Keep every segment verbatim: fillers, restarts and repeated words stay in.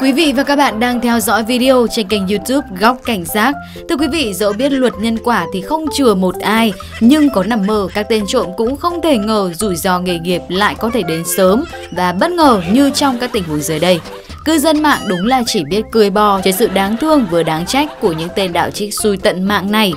Quý vị và các bạn đang theo dõi video trên kênh YouTube Góc Cảnh Giác. Thưa quý vị, dẫu biết luật nhân quả thì không chừa một ai, nhưng có nằm mơ các tên trộm cũng không thể ngờ rủi ro nghề nghiệp lại có thể đến sớm và bất ngờ như trong các tình huống dưới đây. Cư dân mạng đúng là chỉ biết cười bò trước sự đáng thương vừa đáng trách của những tên đạo trích xui tận mạng này.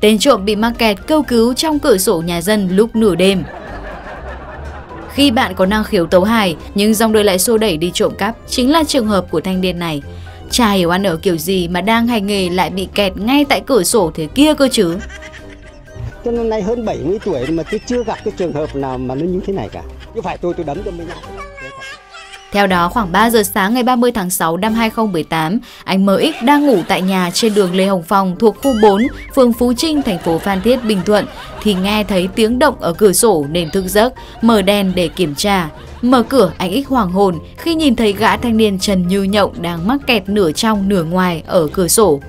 Tên trộm bị mắc kẹt kêu cứu trong cửa sổ nhà dân lúc nửa đêm. Khi bạn có năng khiếu tấu hài, nhưng dòng đời lại xô đẩy đi trộm cắp, chính là trường hợp của thanh niên này. Chả hiểu ăn ở kiểu gì mà đang hành nghề lại bị kẹt ngay tại cửa sổ thế kia cơ chứ. Cho nên nay hơn bảy mươi tuổi mà tôi chưa gặp cái trường hợp nào mà nó như thế này cả. Chứ phải tôi tôi đấm cho mình. Theo đó, khoảng ba giờ sáng ngày ba mươi tháng sáu năm hai nghìn không trăm mười tám, anh em ích đang ngủ tại nhà trên đường Lê Hồng Phong thuộc khu bốn, phường Phú Trinh, thành phố Phan Thiết, Bình Thuận, thì nghe thấy tiếng động ở cửa sổ nên thức giấc, mở đèn để kiểm tra. Mở cửa, anh em ích hoảng hồn khi nhìn thấy gã thanh niên Trần Như Nhậu đang mắc kẹt nửa trong nửa ngoài ở cửa sổ.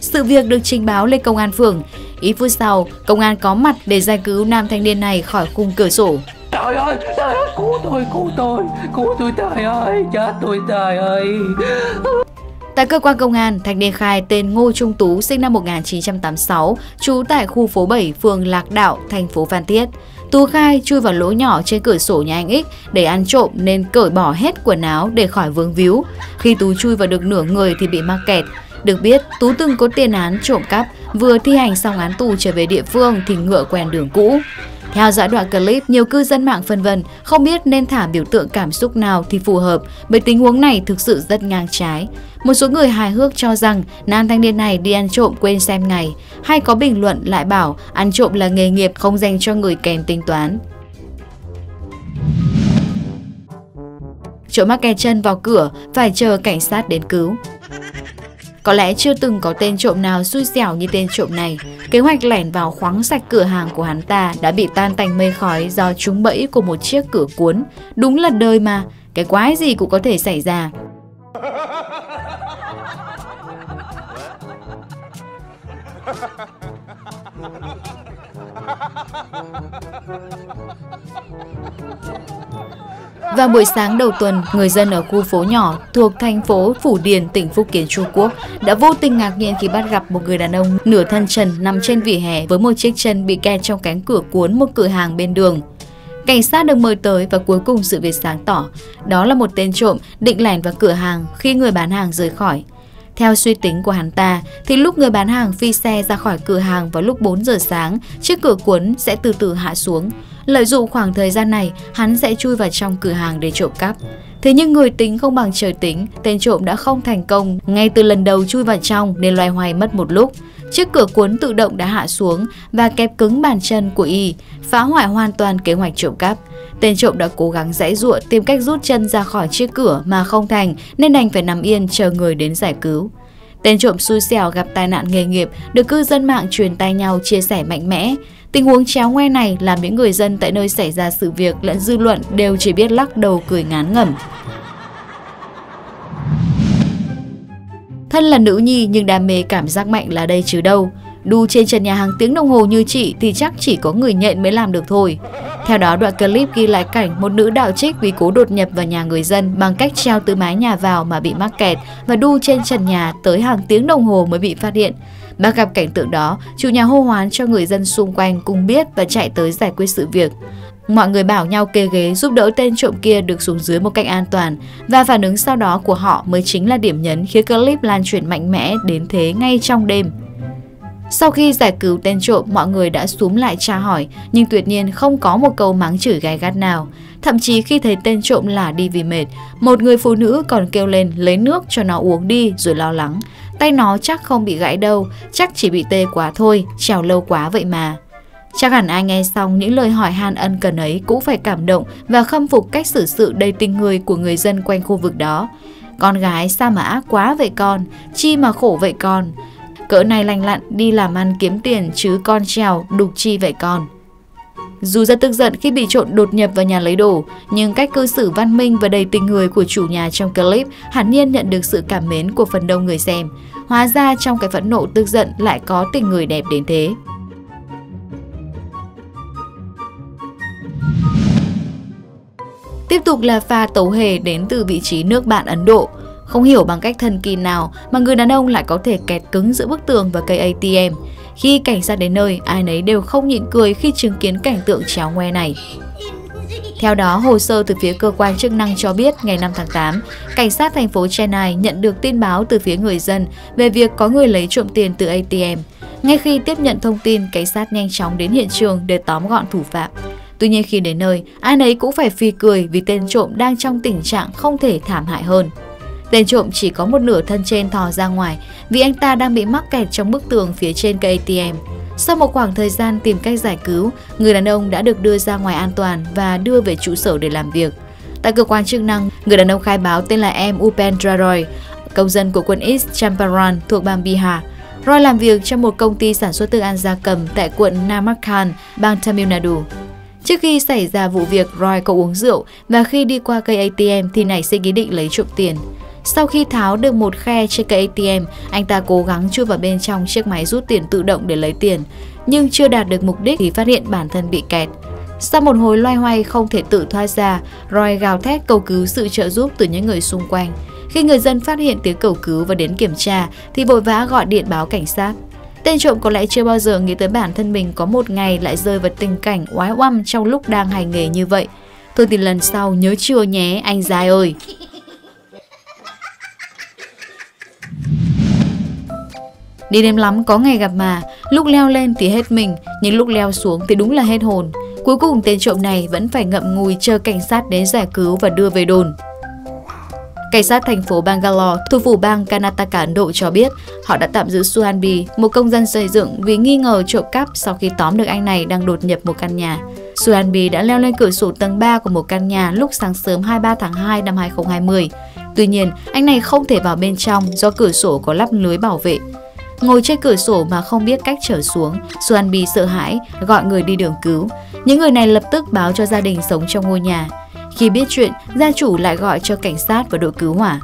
Sự việc được trình báo lên công an phường. Ít phút sau, công an có mặt để giải cứu nam thanh niên này khỏi khung cửa sổ. Trời ơi, trời ơi, cứu tôi, cứu tôi, cứu tôi, trời ơi, chết tôi, trời ơi. Tại cơ quan công an, thanh niên khai tên Ngô Trung Tú, sinh năm một nghìn chín trăm tám mươi sáu, trú tại khu phố bảy, phường Lạc Đạo, thành phố Phan Thiết. Tú khai chui vào lỗ nhỏ trên cửa sổ nhà anh X để ăn trộm nên cởi bỏ hết quần áo để khỏi vướng víu. Khi Tú chui vào được nửa người thì bị mắc kẹt. Được biết, Tú từng có tiền án trộm cắp, vừa thi hành xong án tù trở về địa phương thì ngựa quen đường cũ. Theo dõi đoạn clip, nhiều cư dân mạng phân vân không biết nên thả biểu tượng cảm xúc nào thì phù hợp, bởi tình huống này thực sự rất ngang trái. Một số người hài hước cho rằng nam thanh niên này đi ăn trộm quên xem ngày, hay có bình luận lại bảo ăn trộm là nghề nghiệp không dành cho người kém tính toán. Trộm mắc kẹt chân vào cửa, phải chờ cảnh sát đến cứu. Có lẽ chưa từng có tên trộm nào xui xẻo như tên trộm này. Kế hoạch lẻn vào khoáng sạch cửa hàng của hắn ta đã bị tan tành mây khói do trúng bẫy của một chiếc cửa cuốn. Đúng là đời mà, cái quái gì cũng có thể xảy ra. Vào buổi sáng đầu tuần, người dân ở khu phố nhỏ thuộc thành phố Phủ Điền, tỉnh Phúc Kiến, Trung Quốc đã vô tình ngạc nhiên khi bắt gặp một người đàn ông nửa thân trần nằm trên vỉa hè với một chiếc chân bị kẹt trong cánh cửa cuốn một cửa hàng bên đường. Cảnh sát được mời tới và cuối cùng sự việc sáng tỏ, đó là một tên trộm định lẻn vào cửa hàng khi người bán hàng rời khỏi. Theo suy tính của hắn ta, thì lúc người bán hàng phi xe ra khỏi cửa hàng vào lúc bốn giờ sáng, chiếc cửa cuốn sẽ từ từ hạ xuống. Lợi dụng khoảng thời gian này, hắn sẽ chui vào trong cửa hàng để trộm cắp. Thế nhưng người tính không bằng trời tính, tên trộm đã không thành công ngay từ lần đầu chui vào trong nên loay hoay mất một lúc. Chiếc cửa cuốn tự động đã hạ xuống và kẹp cứng bàn chân của y, phá hoại hoàn toàn kế hoạch trộm cắp. Tên trộm đã cố gắng giãy giụa tìm cách rút chân ra khỏi chiếc cửa mà không thành nên đành phải nằm yên chờ người đến giải cứu. Tên trộm xui xẻo gặp tai nạn nghề nghiệp được cư dân mạng truyền tai nhau chia sẻ mạnh mẽ. Tình huống chéo ngoe này làm những người dân tại nơi xảy ra sự việc lẫn dư luận đều chỉ biết lắc đầu cười ngán ngẩm. Thân là nữ nhi nhưng đam mê cảm giác mạnh là đây chứ đâu. Đu trên trần nhà hàng tiếng đồng hồ như chị thì chắc chỉ có người nhện mới làm được thôi. Theo đó, đoạn clip ghi lại cảnh một nữ đạo trích vì cố đột nhập vào nhà người dân bằng cách treo từ mái nhà vào mà bị mắc kẹt và đu trên trần nhà tới hàng tiếng đồng hồ mới bị phát hiện. Bắt gặp cảnh tượng đó, chủ nhà hô hoán cho người dân xung quanh cùng biết và chạy tới giải quyết sự việc. Mọi người bảo nhau kê ghế giúp đỡ tên trộm kia được xuống dưới một cách an toàn, và phản ứng sau đó của họ mới chính là điểm nhấn khiến clip lan truyền mạnh mẽ đến thế ngay trong đêm. Sau khi giải cứu tên trộm, mọi người đã xúm lại tra hỏi, nhưng tuyệt nhiên không có một câu mắng chửi gay gắt nào. Thậm chí khi thấy tên trộm lả đi vì mệt, một người phụ nữ còn kêu lên lấy nước cho nó uống đi rồi lo lắng. Tay nó chắc không bị gãy đâu, chắc chỉ bị tê quá thôi, trèo lâu quá vậy mà. Chắc hẳn ai nghe xong những lời hỏi han ân cần ấy cũng phải cảm động và khâm phục cách xử sự đầy tình người của người dân quanh khu vực đó. Con gái sao mà ác quá vậy con, chi mà khổ vậy con. Cỡ này lành lặn đi làm ăn kiếm tiền chứ con trèo đục chi vậy con. Dù rất tức giận khi bị trộm đột nhập vào nhà lấy đồ, nhưng cách cư xử văn minh và đầy tình người của chủ nhà trong clip hẳn nhiên nhận được sự cảm mến của phần đông người xem. Hóa ra trong cái phẫn nộ tức giận lại có tình người đẹp đến thế. Tiếp tục là pha tấu hề đến từ vị trí nước bạn Ấn Độ. Không hiểu bằng cách thần kỳ nào mà người đàn ông lại có thể kẹt cứng giữa bức tường và cây A T M. Khi cảnh sát đến nơi, ai nấy đều không nhịn cười khi chứng kiến cảnh tượng cháo ngoe này. Theo đó, hồ sơ từ phía cơ quan chức năng cho biết ngày năm tháng tám, cảnh sát thành phố Chennai nhận được tin báo từ phía người dân về việc có người lấy trộm tiền từ A T M. Ngay khi tiếp nhận thông tin, cảnh sát nhanh chóng đến hiện trường để tóm gọn thủ phạm. Tuy nhiên khi đến nơi, ai nấy cũng phải phì cười vì tên trộm đang trong tình trạng không thể thảm hại hơn. Tên trộm chỉ có một nửa thân trên thò ra ngoài vì anh ta đang bị mắc kẹt trong bức tường phía trên cây A T M. Sau một khoảng thời gian tìm cách giải cứu, người đàn ông đã được đưa ra ngoài an toàn và đưa về trụ sở để làm việc. Tại cơ quan chức năng, người đàn ông khai báo tên là Em Upendra Roy, công dân của quận East Champaran thuộc bang Bihar. Roy làm việc trong một công ty sản xuất thức ăn gia cầm tại quận Namakkan, bang Tamil Nadu. Trước khi xảy ra vụ việc, Roy có uống rượu và khi đi qua cây A T M thì nảy sinh ý định lấy trộm tiền. Sau khi tháo được một khe trên cây A T M, anh ta cố gắng chui vào bên trong chiếc máy rút tiền tự động để lấy tiền, nhưng chưa đạt được mục đích thì phát hiện bản thân bị kẹt. Sau một hồi loay hoay không thể tự thoát ra, Roy gào thét cầu cứu sự trợ giúp từ những người xung quanh. Khi người dân phát hiện tiếng cầu cứu và đến kiểm tra thì vội vã gọi điện báo cảnh sát. Tên trộm có lẽ chưa bao giờ nghĩ tới bản thân mình có một ngày lại rơi vào tình cảnh oái oăm trong lúc đang hành nghề như vậy. Thôi thì lần sau nhớ chưa nhé anh giai ơi. Đi đêm lắm có ngày gặp mà, lúc leo lên thì hết mình, nhưng lúc leo xuống thì đúng là hết hồn. Cuối cùng tên trộm này vẫn phải ngậm ngùi chờ cảnh sát đến giải cứu và đưa về đồn. Cảnh sát thành phố Bangalore, thủ phủ bang Karnataka Ấn Độ cho biết họ đã tạm giữ Suhanbi, một công dân xây dựng vì nghi ngờ trộm cắp sau khi tóm được anh này đang đột nhập một căn nhà. Suhanbi đã leo lên cửa sổ tầng ba của một căn nhà lúc sáng sớm hai mươi ba tháng hai năm hai nghìn không trăm hai mươi. Tuy nhiên, anh này không thể vào bên trong do cửa sổ có lắp lưới bảo vệ. Ngồi trên cửa sổ mà không biết cách trở xuống, Suhanbi sợ hãi, gọi người đi đường cứu. Những người này lập tức báo cho gia đình sống trong ngôi nhà. Khi biết chuyện, gia chủ lại gọi cho cảnh sát và đội cứu hỏa.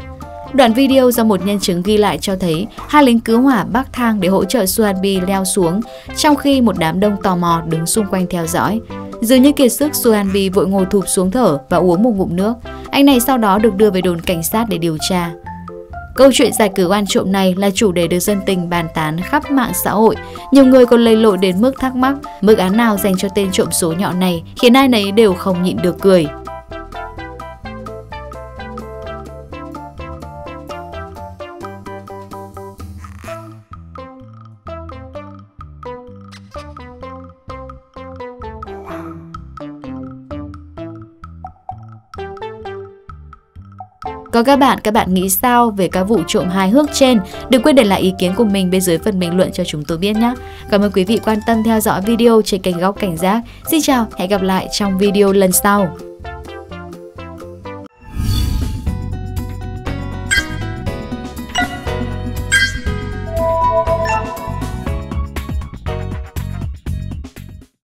Đoạn video do một nhân chứng ghi lại cho thấy hai lính cứu hỏa bắc thang để hỗ trợ Suhanbi leo xuống, trong khi một đám đông tò mò đứng xung quanh theo dõi. Dường như kiệt sức, Suhanbi vội ngồi thụp xuống thở và uống một ngụm nước. Anh này sau đó được đưa về đồn cảnh sát để điều tra. Câu chuyện giải cứu ăn trộm này là chủ đề được dân tình bàn tán khắp mạng xã hội. Nhiều người còn lầy lội đến mức thắc mắc mức án nào dành cho tên trộm số nhọn này khiến ai nấy đều không nhịn được cười. Còn các bạn, các bạn nghĩ sao về các vụ trộm hài hước trên? Đừng quên để lại ý kiến của mình bên dưới phần bình luận cho chúng tôi biết nhé. Cảm ơn quý vị quan tâm theo dõi video trên kênh Góc Cảnh Giác. Xin chào, hẹn gặp lại trong video lần sau.